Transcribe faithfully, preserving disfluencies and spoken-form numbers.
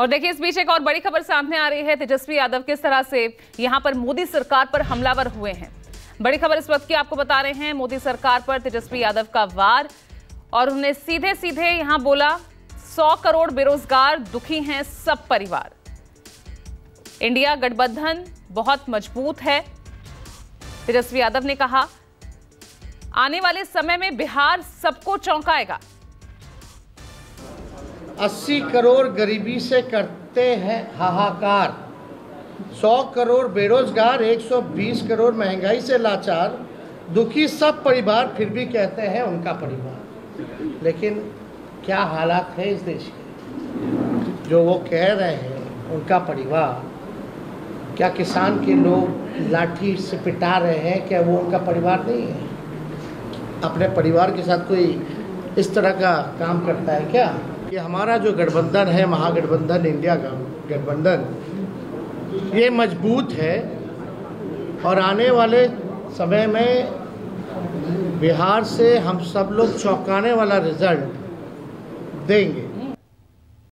और देखिए इस बीच एक और बड़ी खबर सामने आ रही है। तेजस्वी यादव किस तरह से यहां पर मोदी सरकार पर हमलावर हुए हैं। बड़ी खबर इस वक्त की आपको बता रहे हैं। मोदी सरकार पर तेजस्वी यादव का वार और उन्होंने सीधे सीधे यहां बोला सौ करोड़ बेरोजगार, दुखी हैं सब परिवार, इंडिया गठबंधन बहुत मजबूत है। तेजस्वी यादव ने कहा आने वाले समय में बिहार सबको चौंकाएगा। अस्सी करोड़ गरीबी से करते हैं हाहाकार, सौ करोड़ बेरोजगार, एक सौ बीस करोड़ महंगाई से लाचार, दुखी सब परिवार, फिर भी कहते हैं उनका परिवार। लेकिन क्या हालात है इस देश के, जो वो कह रहे हैं उनका परिवार। क्या किसान के लोग लाठी से पिटा रहे हैं, क्या वो उनका परिवार नहीं है? अपने परिवार के साथ कोई इस तरह का काम करता है क्या? ये हमारा जो गठबंधन है, महागठबंधन, इंडिया का गठबंधन, ये मजबूत है और आने वाले समय में बिहार से हम सब लोग चौंकाने वाला रिजल्ट देंगे।